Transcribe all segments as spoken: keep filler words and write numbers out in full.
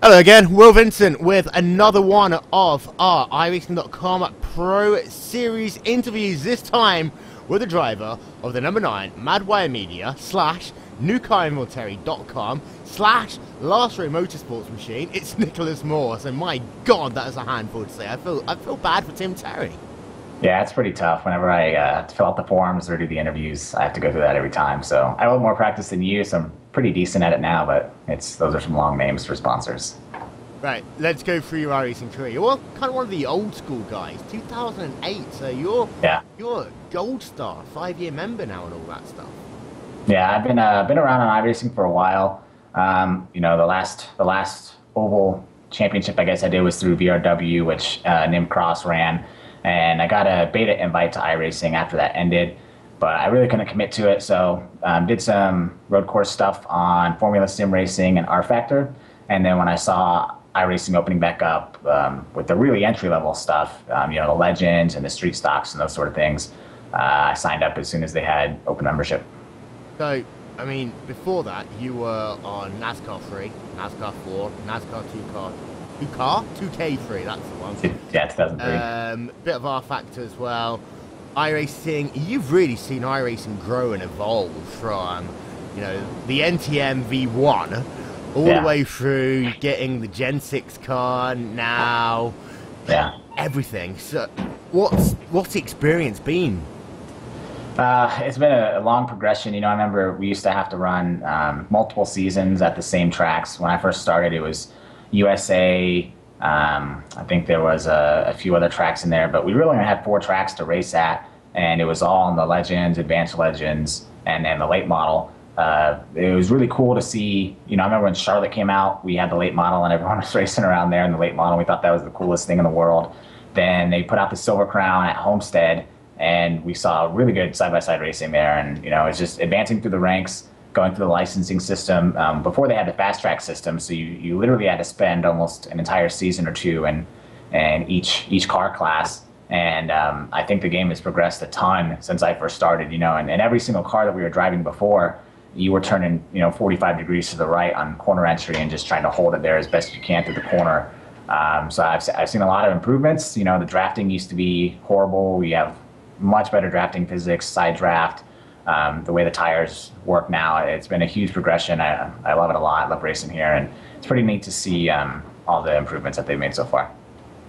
Hello again, Will Vincent with another one of our iRacing dot com Pro Series interviews, this time with the driver of the number nine Madwire Media slash New Car Inventory dot com slash Last Row Motorsports machine. It's Nicholas Morse, and my god, that is a handful to say. I feel, I feel bad for Tim Terry. Yeah, it's pretty tough. Whenever I uh, fill out the forms or do the interviews, I have to go through that every time. So I have more practice than you, so I'm pretty decent at it now, but it's those are some long names for sponsors. Right, let's go through your iRacing career. You're kind of one of the old school guys, two thousand eight, so you're, yeah. you're a Gold Star, five-year member now and all that stuff. Yeah, I've been, uh, been around on iRacing for a while. Um, you know, the last, the last oval championship I guess I did was through V R W, which uh, Nim Cross ran. And I got a beta invite to iRacing after that ended, but I really couldn't commit to it. So um, did some road course stuff on Formula Sim Racing and R Factor. And then when I saw iRacing opening back up um, with the really entry-level stuff, um, you know, the Legends and the Street Stocks and those sort of things, uh, I signed up as soon as they had open membership. So, I mean, before that, you were on NASCAR three, NASCAR four, NASCAR two car. Car two K three, that's the one. Yeah, two thousand three. Um, bit of R Factor as well. iRacing, you've really seen iRacing grow and evolve from, you know, the N T M V one all yeah. the way through getting the Gen six car now. Yeah. Everything. So, what's what's the experience been? Uh, it's been a, a long progression. You know, I remember we used to have to run um, multiple seasons at the same tracks. When I first started, it was U S A, um, I think there was a, a few other tracks in there, but we really only had four tracks to race at, and it was all in the Legends, Advanced Legends, and then the late model. Uh, it was really cool to see, you know, I remember when Charlotte came out, we had the late model and everyone was racing around there in the late model. We thought that was the coolest thing in the world. Then they put out the Silver Crown at Homestead, and we saw really good side-by-side racing there, and, you know, it's just advancing through the ranks, going through the licensing system. Um, before they had the fast track system, so you, you literally had to spend almost an entire season or two in, in each each car class. And um, I think the game has progressed a ton since I first started, you know, and, and every single car that we were driving before, you were turning, you know, forty-five degrees to the right on corner entry and just trying to hold it there as best you can through the corner. Um, so I've, I've seen a lot of improvements. You know, the drafting used to be horrible. We have much better drafting physics, side draft. Um, the way the tires work now, it's been a huge progression. I, I love it a lot. I love racing here, and it's pretty neat to see um, all the improvements that they've made so far.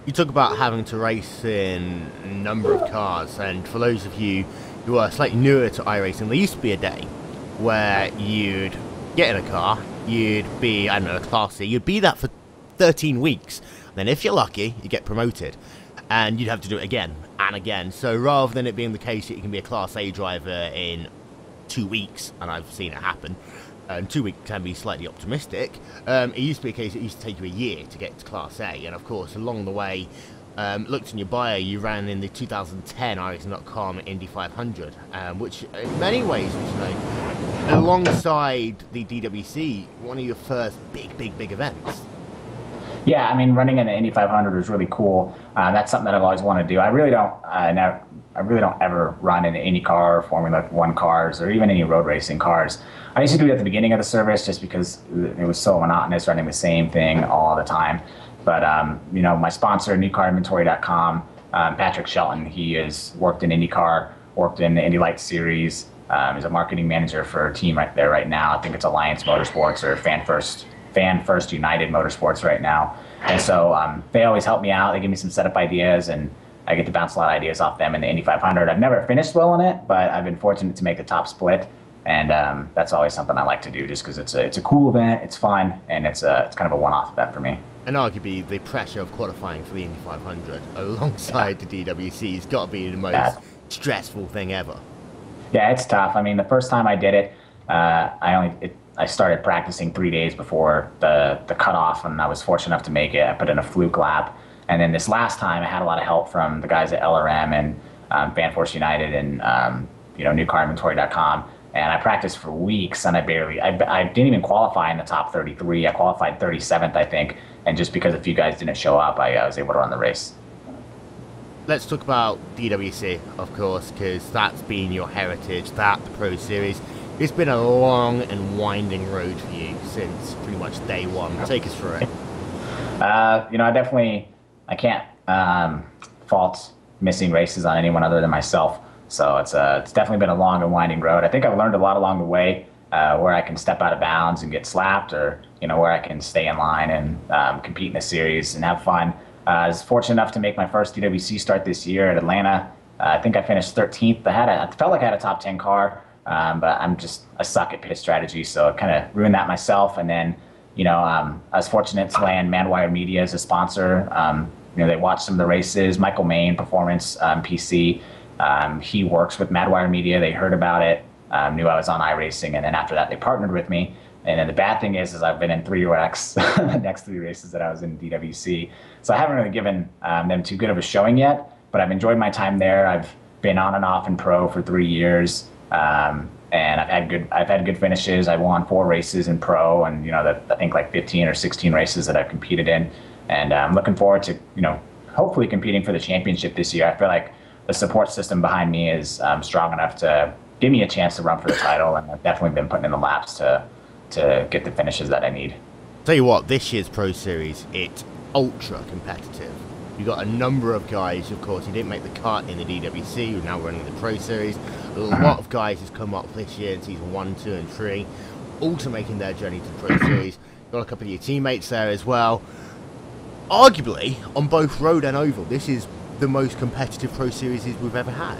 You talk about having to race in a number of cars, and for those of you who are slightly newer to iRacing, there used to be a day where you'd get in a car, you'd be, I don't know, a class C, you'd be that for thirteen weeks, and then if you're lucky, you get promoted. And you'd have to do it again and again. So rather than it being the case that you can be a Class A driver in two weeks, and I've seen it happen, um, two weeks can be slightly optimistic, um, it used to be a case that it used to take you a year to get to Class A. And of course, along the way, um, looked in your bio, you ran in the two thousand ten iRacing dot com Indy five hundred, um, which in many ways, you know, alongside the D W C, one of your first big, big, big events. Yeah, I mean, running in the Indy five hundred was really cool. Uh, that's something that I've always wanted to do. I really don't, uh, never, I really don't ever run in any car or Formula one cars or even any road racing cars. I used to do it at the beginning of the service just because it was so monotonous running the same thing all the time. But um, you know, my sponsor, New Car Inventory dot com, um, Patrick Shelton, he has worked in IndyCar, worked in the Indy Lights series. Um, he's a marketing manager for a team right there right now. I think it's Alliance Motorsports or Fan First. Fan First United Motorsports right now, and so um, they always help me out. They give me some setup ideas, and I get to bounce a lot of ideas off them in the Indy five hundred. I've never finished well in it, but I've been fortunate to make the top split, and um, that's always something I like to do, just because it's a it's a cool event, it's fun, and it's a it's kind of a one-off event for me. And arguably, the pressure of qualifying for the Indy five hundred alongside yeah. the D W C has got to be the most yeah. stressful thing ever. Yeah, it's tough. I mean, the first time I did it, uh, I only. It, I started practicing three days before the, the cutoff, and I was fortunate enough to make it. I put in a fluke lap. And then this last time, I had a lot of help from the guys at L R M and um, Band Force United and um, you know, New Car Inventory dot com. And I practiced for weeks, and I barely, I, I didn't even qualify in the top thirty-three. I qualified thirty-seventh, I think. And just because a few guys didn't show up, I, I was able to run the race. Let's talk about D W C, of course, because that's been your heritage, that the Pro Series. It's been a long and winding road for you since pretty much day one. Take us through it. Uh, you know, I definitely, I can't um, fault missing races on anyone other than myself. So it's uh, it's definitely been a long and winding road. I think I've learned a lot along the way, uh, where I can step out of bounds and get slapped, or you know, where I can stay in line and um, compete in a series and have fun. Uh, I was fortunate enough to make my first D W C start this year at Atlanta. Uh, I think I finished thirteenth. I had a, I felt like I had a top ten car, um, but I'm just a suck at pit strategy, so I kind of ruined that myself. And then, you know, um, I was fortunate to land Madwire Media as a sponsor. Um, you know, they watched some of the races. Michael Main, Performance um, P C, um, he works with Madwire Media. They heard about it, um, knew I was on iRacing, and then after that, they partnered with me. And then the bad thing is, is I've been in three wrecks the next three races that I was in D W C. So I haven't really given um, them too good of a showing yet, but I've enjoyed my time there. I've been on and off in pro for three years, um, and I've had good I've had good finishes. I won four races in pro, and you know, the, I think like fifteen or sixteen races that I've competed in. And I'm looking forward to, you know, hopefully competing for the championship this year. I feel like the support system behind me is um, strong enough to give me a chance to run for the title, and I've definitely been putting in the laps to to get the finishes that I need. Tell you what, this year's Pro Series, it's ultra competitive. You've got a number of guys, of course, who didn't make the cut in the D W C, who are now running the Pro Series. A lot of guys have come up this year in season one, two, and three, also making their journey to the Pro Series. You've got a couple of your teammates there as well. Arguably, on both road and oval, this is the most competitive Pro Series we've ever had.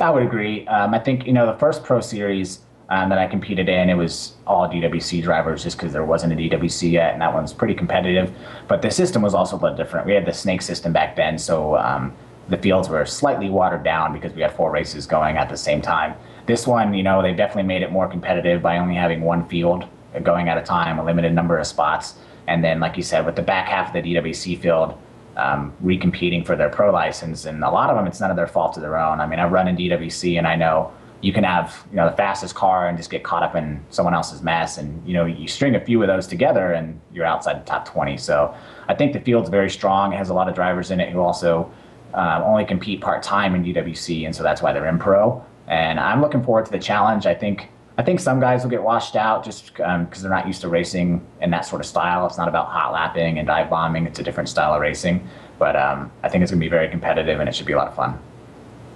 I would agree. Um, I think, you know, the first Pro Series Um, that I competed in, it was all D W C drivers just because there wasn't a D W C yet, and that one's pretty competitive. But the system was also a little different. We had the snake system back then, so um, the fields were slightly watered down because we had four races going at the same time. This one, you know, they definitely made it more competitive by only having one field going at a time, a limited number of spots. And then, like you said, with the back half of the D W C field um, recompeting for their pro license, and a lot of them, it's none of their fault of their own. I mean, I run in D W C, and I know you can have, you know, the fastest car and just get caught up in someone else's mess, and you know, you string a few of those together and you're outside the top twenty. So I think the field's very strong. It has a lot of drivers in it who also uh, only compete part-time in D W C, and so that's why they're in pro. And I'm looking forward to the challenge. I think I think some guys will get washed out just because um, they're not used to racing in that sort of style. It's not about hot lapping and dive bombing. It's a different style of racing. But um, I think it's going to be very competitive, and it should be a lot of fun.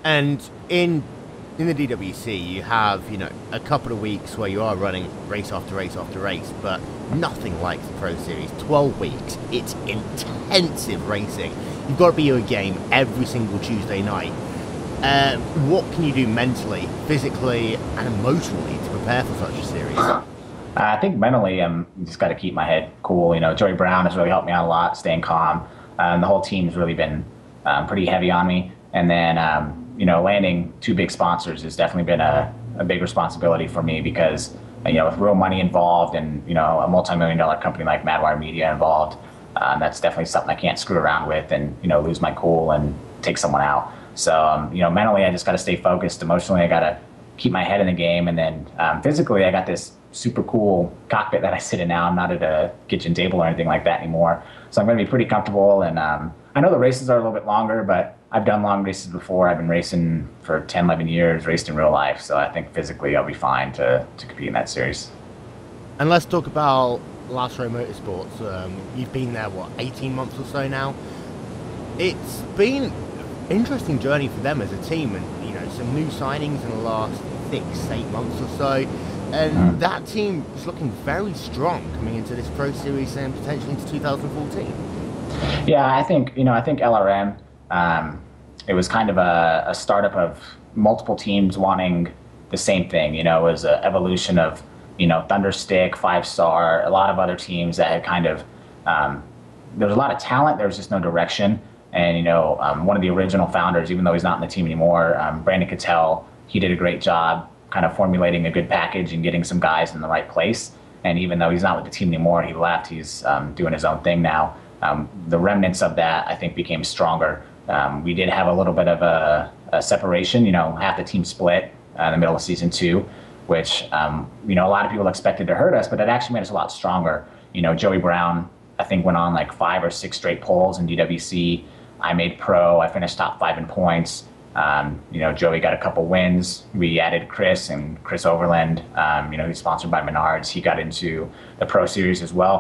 And in In the D W C, you have, you know, a couple of weeks where you are running race after race after race, but nothing like the Pro Series. twelve weeks, it's intensive racing. You've got to be in a game every single Tuesday night. Uh, what can you do mentally, physically, and emotionally to prepare for such a series? I think mentally, um, you just got to keep my head cool. You know, Joey Brown has really helped me out a lot, staying calm. Um, the whole team's really been um, pretty heavy on me, and then. Um, You know, landing two big sponsors has definitely been a, a big responsibility for me because, you know, with real money involved and, you know, a multi-million dollar company like Madwire Media involved, um, that's definitely something I can't screw around with and, you know, lose my cool and take someone out. So, um, you know, mentally, I just got to stay focused. Emotionally, I got to keep my head in the game. And then um, physically, I got this super cool cockpit that I sit in now. I'm not at a kitchen table or anything like that anymore. So I'm going to be pretty comfortable. And um, I know the races are a little bit longer, but I've done long races before. I've been racing for ten, eleven years, raced in real life. So I think physically I'll be fine to, to compete in that series. And let's talk about Last Row Motorsports. Um, you've been there, what, eighteen months or so now? It's been an interesting journey for them as a team, and, you know, some new signings in the last six, eight months or so. And mm-hmm. that team is looking very strong coming into this Pro Series and potentially into two thousand fourteen. Yeah, I think, you know, I think L R M, Um, it was kind of a, a startup of multiple teams wanting the same thing. You know, it was an evolution of, you know, Thunderstick, Five Star, a lot of other teams that had kind of, um, there was a lot of talent, there was just no direction. And, you know, um, one of the original founders, even though he's not in the team anymore, um, Brandon Cattell, he did a great job kind of formulating a good package and getting some guys in the right place. And even though he's not with the team anymore, he left, he's um, doing his own thing now. Um, the remnants of that, I think, became stronger. Um, we did have a little bit of a, a separation, you know, half the team split uh, in the middle of season two, which, um, you know, a lot of people expected to hurt us, but it actually made us a lot stronger. You know, Joey Brown, I think, went on like five or six straight poles in D W C. I made pro, I finished top five in points. Um, you know, Joey got a couple wins. We added Chris and Chris Overland, um, you know, who's sponsored by Menards. He got into the Pro Series as well.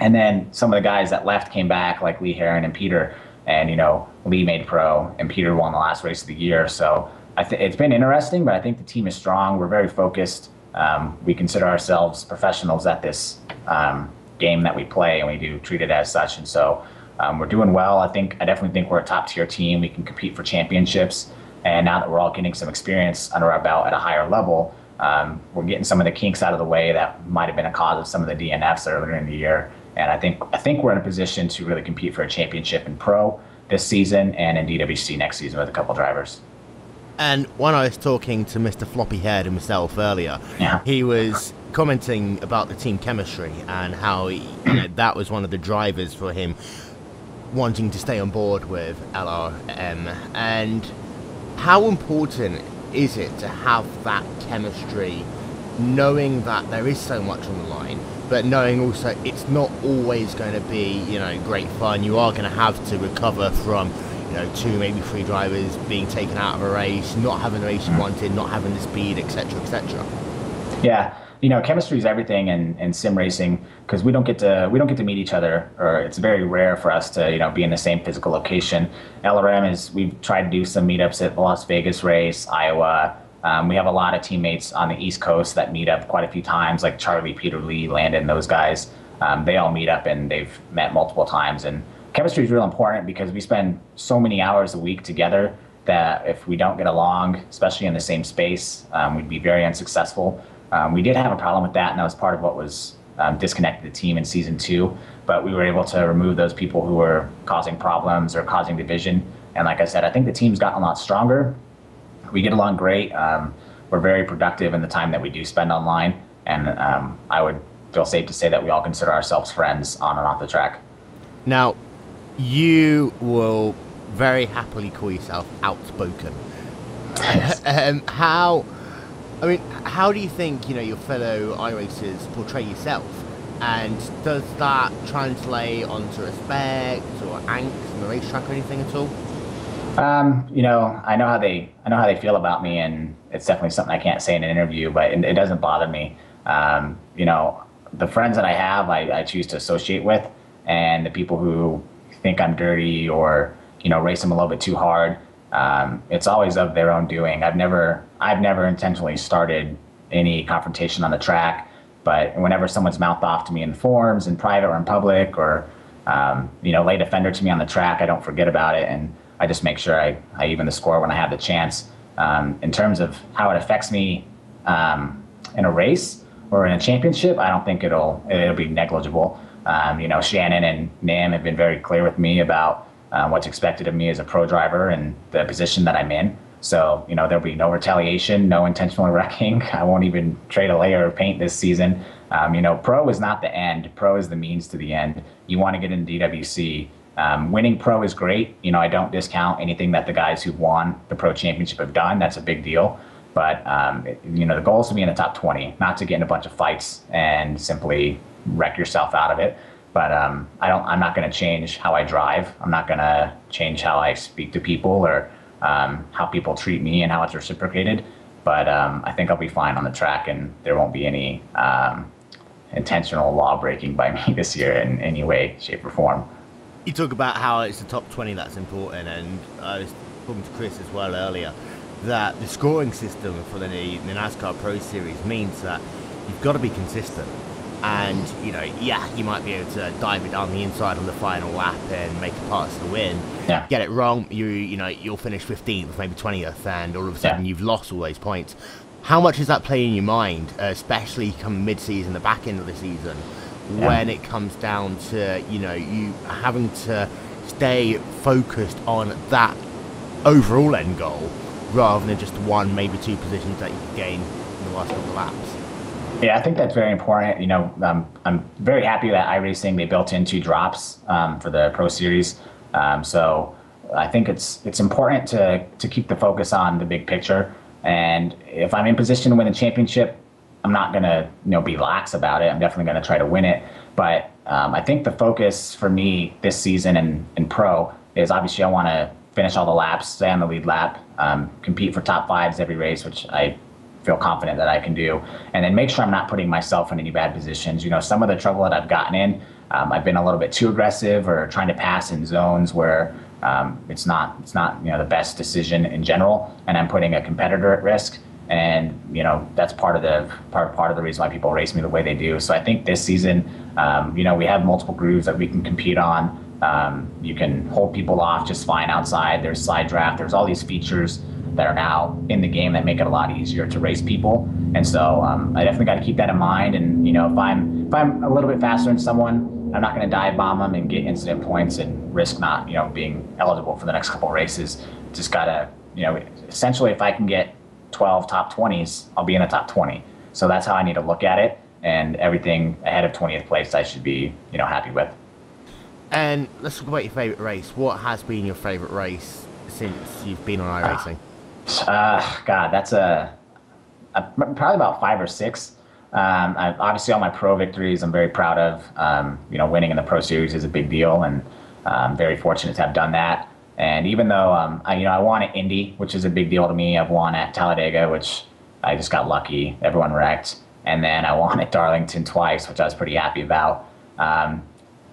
And then some of the guys that left came back, like Lee Heron and Peter. And, you know, Lee made pro, and Peter won the last race of the year. So I th it's been interesting, but I think the team is strong. We're very focused. Um, we consider ourselves professionals at this um, game that we play, and we do treat it as such. And so um, we're doing well. I think I definitely think we're a top-tier team. We can compete for championships. And now that we're all getting some experience under our belt at a higher level, um, we're getting some of the kinks out of the way that might have been a cause of some of the D N Fs earlier in the year. And I think I think we're in a position to really compete for a championship in pro this season and in D W C next season with a couple drivers. And when I was talking to Mister Floppy Head and myself earlier, yeah. he was commenting about the team chemistry and how he, you know, that was one of the drivers for him wanting to stay on board with L R M. And how important is it to have that chemistry, knowing that there is so much on the line, but knowing also it's not always going to be, you know, great fun. You are going to have to recover from, you know, two, maybe three drivers being taken out of a race, not having the race you wanted, not having the speed, et cetera, et cetera. Yeah, you know, chemistry is everything in, in sim racing, because we don't get to we don't get to meet each other, or it's very rare for us to, you know, be in the same physical location. L R M is we've tried to do some meetups at the Las Vegas race, Iowa. Um, we have a lot of teammates on the East Coast that meet up quite a few times, like Charlie, Peter Lee, Landon, those guys. Um, they all meet up, and they've met multiple times. And chemistry is real important because we spend so many hours a week together that if we don't get along, especially in the same space, um, we'd be very unsuccessful. Um, we did have a problem with that, and that was part of what was um, disconnected the team in season two. But we were able to remove those people who were causing problems or causing division. And like I said, I think the team's gotten a lot stronger. We get along great. Um, we're very productive in the time that we do spend online, and um, I would feel safe to say that we all consider ourselves friends on and off the track. Now, you will very happily call yourself outspoken. Yes. um, how, I mean, how do you think, you know, your fellow iRacers portray yourself, and does that translate onto respect or angst in the racetrack or anything at all? Um, you know, I know how they, I know how they feel about me, and it's definitely something I can't say in an interview, but it, it doesn't bother me. Um, you know, the friends that I have, I, I choose to associate with, and the people who think I'm dirty or, you know, race them a little bit too hard, um, it's always of their own doing. I've never, I've never intentionally started any confrontation on the track, but whenever someone's mouthed off to me in forums, in private or in public, or, um, you know, laid offender to me on the track, I don't forget about it. And I just make sure I, I even the score when I have the chance. Um, in terms of how it affects me um, in a race or in a championship, I don't think it'll it'll be negligible. Um, you know, Shannon and Nim have been very clear with me about uh, what's expected of me as a pro driver and the position that I'm in. So, you know, there'll be no retaliation, no intentional wrecking. I won't even trade a layer of paint this season. Um, you know, pro is not the end. Pro is the means to the end. You want to get into D W C. Um, winning pro is great. You know, I don't discount anything that the guys who won the pro championship have done. That's a big deal. But, um, it, you know, the goal is to be in the top twenty, not to get in a bunch of fights and simply wreck yourself out of it. But um, I don't, I'm not going to change how I drive. I'm not going to change how I speak to people or um, how people treat me and how it's reciprocated. But um, I think I'll be fine on the track, and there won't be any um, intentional law breaking by me this year in any way, shape, or form. You talk about how it's the top twenty that's important, and I was talking to Chris as well earlier that the scoring system for the, the NASCAR Pro Series means that you've got to be consistent. And, you know, yeah, you might be able to dive it down the inside on the final lap and make a pass to the win. Yeah. Get it wrong, you you know, you'll finish fifteenth, maybe twentieth, and all of a sudden yeah. you've lost all those points. How much does that play in your mind, especially come mid-season, the back end of the season? Yeah. When it comes down to, you know, you having to stay focused on that overall end goal rather than just one, maybe two positions that you can gain in the last couple of laps. Yeah, I think that's very important. You know, um, I'm very happy that iRacing, they built in two drops um, for the Pro Series. Um, so I think it's it's important to, to keep the focus on the big picture. And if I'm in position to win a championship, I'm not going to, you know, be lax about it. I'm definitely going to try to win it. But um, I think the focus for me this season in, in pro is obviously I want to finish all the laps, stay on the lead lap, um, compete for top fives every race, which I feel confident that I can do, and then make sure I'm not putting myself in any bad positions. You know, some of the trouble that I've gotten in, um, I've been a little bit too aggressive or trying to pass in zones where um, it's not it's not you know the best decision in general, and I'm putting a competitor at risk. And you know that's part of the part part of the reason why people race me the way they do. So I think this season, um, you know, we have multiple grooves that we can compete on. Um, you can hold people off just fine outside. There's slide draft. There's all these features that are now in the game that make it a lot easier to race people. And so um, I definitely got to keep that in mind. And you know, if I'm if I'm a little bit faster than someone, I'm not going to dive bomb them and get incident points and risk not you know being eligible for the next couple of races. Just gotta you know essentially if I can get twelve top twenties, I'll be in the top twenty. So that's how I need to look at it, and everything ahead of twentieth place I should be, you know, happy with. And let's talk about your favorite race. What has been your favorite race since you've been on iRacing? Uh, uh, God, that's a, a probably about five or six. Um, I've, obviously, all my pro victories I'm very proud of. Um, you know, winning in the Pro Series is a big deal, and I'm very fortunate to have done that. And even though um, I, you know, I won at Indy, which is a big deal to me. I've won at Talladega, which I just got lucky. Everyone wrecked. And then I won at Darlington twice, which I was pretty happy about. Um,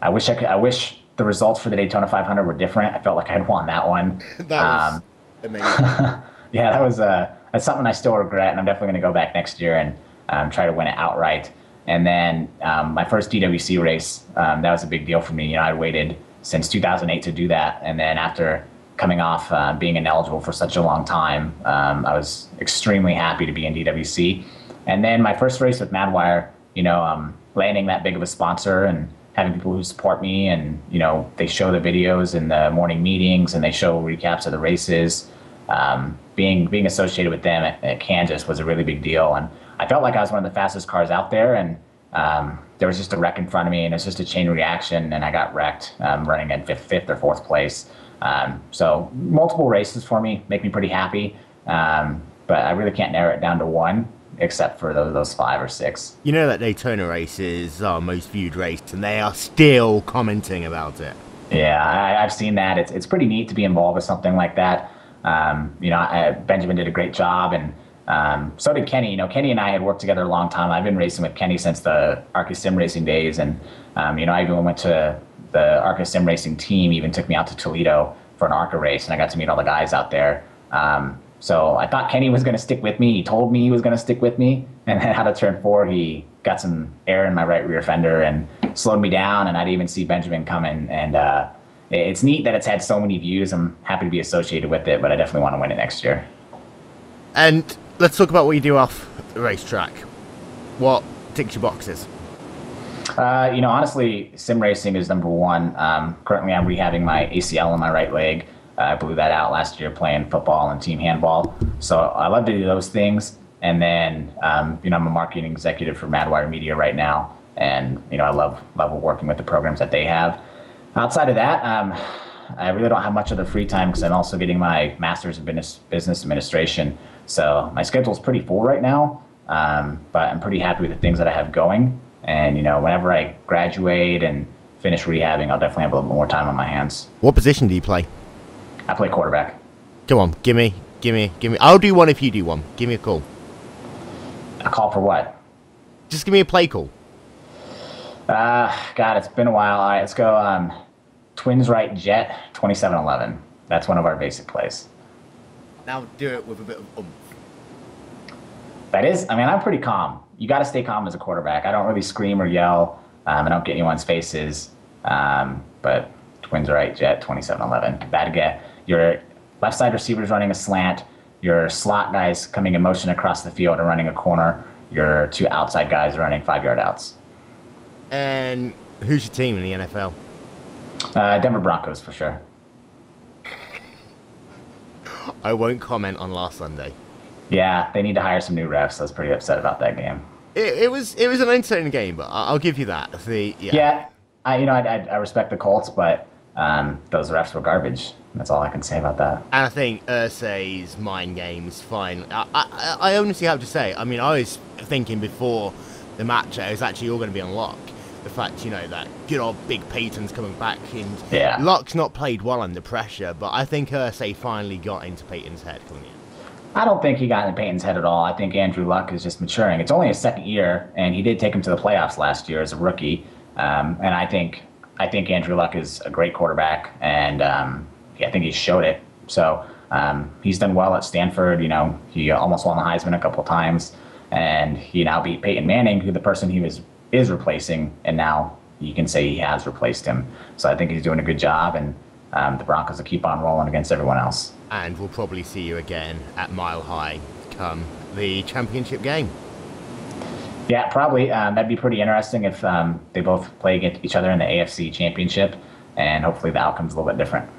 I wish I could, I wish the results for the Daytona five hundred were different. I felt like I had won that one. That was um, amazing. Yeah, that was uh, that's something I still regret, and I'm definitely going to go back next year and um, try to win it outright. And then um, my first D W C race, um, that was a big deal for me. You know, I waited since two thousand eight to do that, and then after coming off uh, being ineligible for such a long time, um, I was extremely happy to be in D W C. And then my first race with Madwire, you know, um, landing that big of a sponsor and having people who support me, and you know, they show the videos in the morning meetings and they show recaps of the races. Um, being being associated with them at, at Kansas was a really big deal, and I felt like I was one of the fastest cars out there, and um, there was just a wreck in front of me, and it was just a chain reaction, and I got wrecked, um, running in fifth, fifth or fourth place. Um, so multiple races for me make me pretty happy, um, but I really can't narrow it down to one, except for those, those five or six. You know that Daytona race is our most viewed race, and they are still commenting about it. Yeah, I, I've seen that. It's, it's pretty neat to be involved with something like that. Um, you know, I, Benjamin did a great job, and Um, so did Kenny. You know, Kenny and I had worked together a long time. I've been racing with Kenny since the Arca Sim Racing days, and um, you know, I even went to the Arca Sim Racing team. Even took me out to Toledo for an Arca race, and I got to meet all the guys out there. Um, so I thought Kenny was going to stick with me. He told me he was going to stick with me, and then out of turn four, he got some air in my right rear fender and slowed me down. And I didn't even see Benjamin coming. And uh, it's neat that it's had so many views. I'm happy to be associated with it, but I definitely want to win it next year. And let's talk about what you do off the racetrack. What ticks your boxes? Uh, you know, honestly, sim racing is number one. Um, currently, I'm rehabbing my A C L in my right leg. Uh, I blew that out last year playing football and team handball. So I love to do those things. And then, um, you know, I'm a marketing executive for Madwire Media right now. And, you know, I love, love working with the programs that they have. Outside of that, um, I really don't have much of the free time because I'm also getting my master's in business, business administration. So my schedule is pretty full right now, um, but I'm pretty happy with the things that I have going. And, you know, whenever I graduate and finish rehabbing, I'll definitely have a little bit more time on my hands. What position do you play? I play quarterback. Come on, give me, give me, give me. I'll do one if you do one. Give me a call. A call for what? Just give me a play call. Uh, God, it's been a while. All right, let's go um, Twins right jet twenty-seven eleven. That's one of our basic plays. Now do it with a bit of oomph. That is, I mean, I'm pretty calm. You got to stay calm as a quarterback. I don't really scream or yell. Um, I don't get anyone's faces. Um, but Twins right jet twenty-seven eleven. Bad guy. Your left side receiver's running a slant. Your slot guys coming in motion across the field and running a corner. Your two outside guys running five yard outs. And who's your team in the N F L? Uh, Denver Broncos for sure. I won't comment on last Sunday. Yeah, they need to hire some new refs. I was pretty upset about that game. It, it was it was an entertaining game, but I'll give you that. The, yeah. yeah, I you know I, I respect the Colts, but um, those refs were garbage. That's all I can say about that. And I think Ursay's mind games fine. I, I I honestly have to say, I mean, I was thinking before the match, I was actually all going to be on Luck. The fact, you know, that good old Big Peyton's coming back, and yeah. Luck's not played well under pressure, but I think Irsay finally got into Peyton's head, couldn't he? I don't think he got into Peyton's head at all. I think Andrew Luck is just maturing. It's only his second year, and he did take him to the playoffs last year as a rookie. Um, and I think I think Andrew Luck is a great quarterback, and um, yeah, I think he showed it. So um, he's done well at Stanford. You know, he almost won the Heisman a couple times, and he now beat Peyton Manning, who the person he was is replacing, and now you can say he has replaced him. So I think he's doing a good job, and um, the Broncos will keep on rolling against everyone else. And we'll probably see you again at Mile High come the championship game. Yeah, probably. Um, that'd be pretty interesting if um, they both play against each other in the A F C Championship, and hopefully the outcome's a little bit different.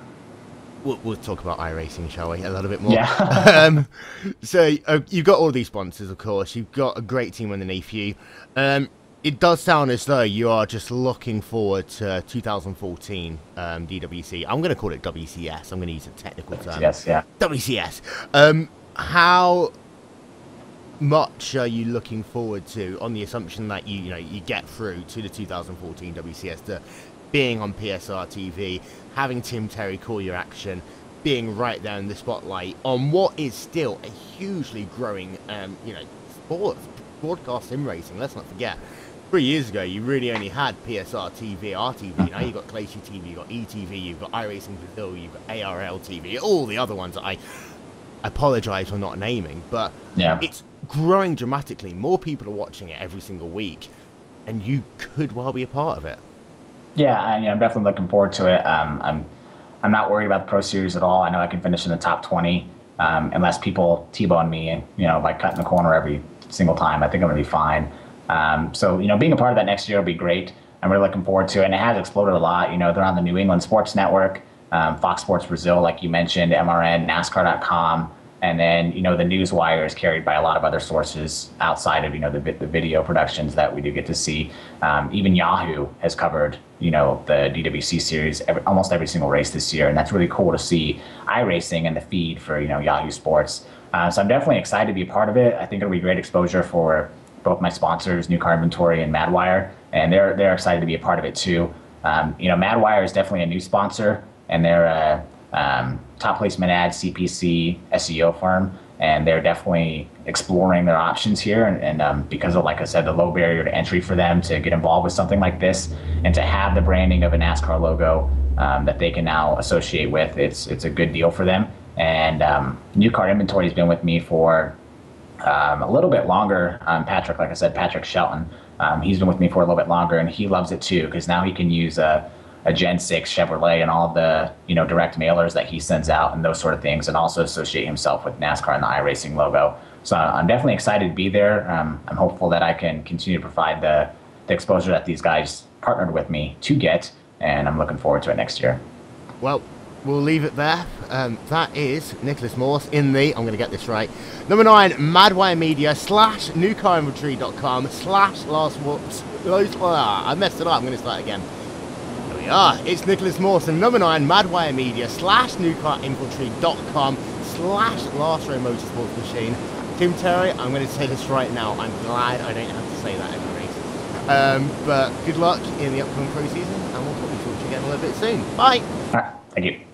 We'll, we'll talk about iRacing, shall we, a little bit more. Yeah. um, so uh, you've got all these sponsors, of course. You've got a great team underneath you. Um, it does sound as though you are just looking forward to two thousand fourteen um, D W C. I'm going to call it W C S. I'm going to use a technical term. Yes, yeah. W C S. Um, how... much are you looking forward to, on the assumption that you you know you get through to the two thousand fourteen W C S, to being on P S R T V, having Tim Terry call your action, being right there in the spotlight on what is still a hugely growing um you know sport, broadcast sim racing? Let's not forget, three years ago you really only had P S R T V, R T V. Now you've got Glacier T V, you've got E T V, you've got iRacing Brazil, you've got A R L T V, all the other ones that I apologize for not naming, but yeah, it's growing dramatically. More people are watching it every single week, and you could well be a part of it. Yeah, I, you know, I'm definitely looking forward to it. Um, I'm, I'm not worried about the Pro Series at all. I know I can finish in the top twenty, um, unless people T-bone me and you know by cutting the corner every single time. I think I'm gonna be fine. Um, so you know, being a part of that next year will be great. I'm really looking forward to it, and it has exploded a lot. You know, they're on the New England Sports Network, um, Fox Sports Brazil, like you mentioned, M R N, NASCAR dot com. And then, you know, the newswire is carried by a lot of other sources outside of, you know, the the video productions that we do get to see. Um, even Yahoo has covered, you know, the D W C series every, almost every single race this year. And that's really cool to see iRacing and the feed for, you know, Yahoo Sports. Uh, so I'm definitely excited to be a part of it. I think it'll be great exposure for both my sponsors, New Car Inventory and Madwire. And they're, they're excited to be a part of it, too. Um, you know, Madwire is definitely a new sponsor, and they're uh, um top placement ad, C P C, S E O firm, and they're definitely exploring their options here. And, and um, because of, like I said, the low barrier to entry for them to get involved with something like this, and to have the branding of a NASCAR logo um, that they can now associate with, it's it's a good deal for them. And um, New Car Inventory has been with me for um, a little bit longer. Um, Patrick, like I said, Patrick Shelton, um, he's been with me for a little bit longer, and he loves it too, because now he can use a a Gen six Chevrolet and all the, you know, direct mailers that he sends out and those sort of things, and also associate himself with NASCAR and the iRacing logo. So I'm definitely excited to be there. Um, I'm hopeful that I can continue to provide the, the exposure that these guys partnered with me to get, and I'm looking forward to it next year. Well, we'll leave it there. Um, that is Nicholas Morse in the, I'm going to get this right, number nine, Madwire Media, slash New Car Inventory dot com, slash Last Whoops. I messed it up. I'm going to start again. Ah, it's Nicholas Morse, number nine, Madwire Media, slash New Car Inventory dot com, slash Last Row Motorsports Machine. Tim Terry, I'm going to say this right now, I'm glad I don't have to say that every race. Um, but good luck in the upcoming pro season, and we'll probably talk to you again a little bit soon. Bye! All right, thank you.